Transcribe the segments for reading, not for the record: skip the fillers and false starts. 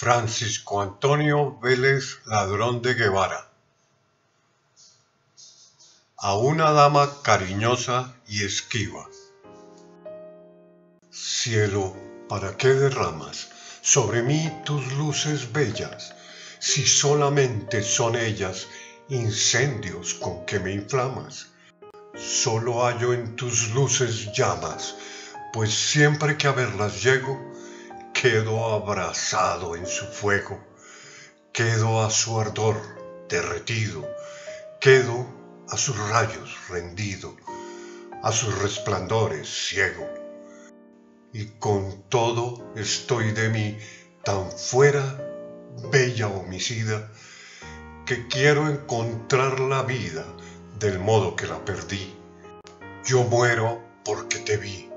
Francisco Antonio Vélez Ladrón de Guevara. A una dama cariñosa y esquiva. Cielo, ¿para qué derramas sobre mí tus luces bellas, si solamente son ellas incendios con que me inflamas? Solo hallo en tus luces llamas, pues siempre que a verlas llego, quedo abrazado en su fuego, quedo a su ardor derretido, quedo a sus rayos rendido, a sus resplandores ciego. Y con todo estoy de mí tan fuera, bella homicida, que quiero encontrar la vida del modo que la perdí. Yo muero porque te vi,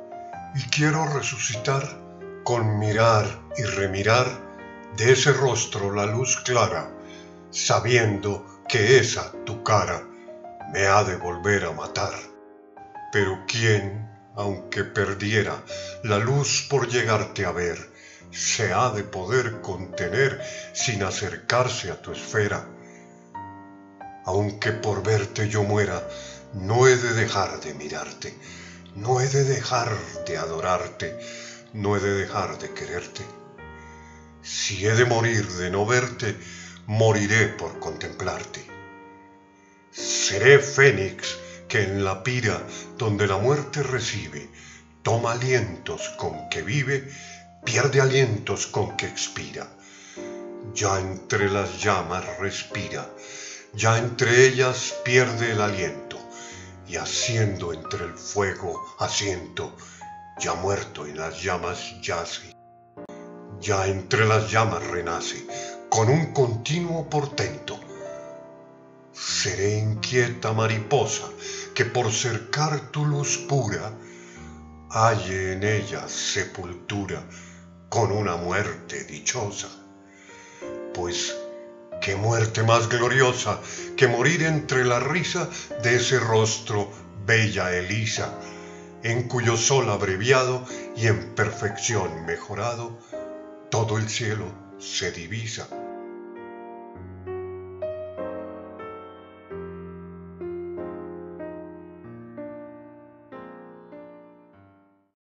y quiero resucitar con mirar y remirar de ese rostro la luz clara, sabiendo que esa tu cara me ha de volver a matar. Pero quién, aunque perdiera la luz por llegarte a ver, se ha de poder contener sin acercarse a tu esfera. Aunque por verte yo muera, no he de dejar de mirarte, no he de dejar de adorarte, no he de dejar de quererte. Si he de morir de no verte, moriré por contemplarte. Seré fénix que en la pira donde la muerte recibe, toma alientos con que vive, pierde alientos con que expira. Ya entre las llamas respira, ya entre ellas pierde el aliento, y haciendo entre el fuego asiento, ya muerto en las llamas yace, ya entre las llamas renace, con un continuo portento. Seré inquieta mariposa que por cercar tu luz pura, halle en ella sepultura con una muerte dichosa. Pues qué muerte más gloriosa que morir entre la risa de ese rostro bella Elisa, en cuyo sol abreviado y en perfección mejorado todo el cielo se divisa.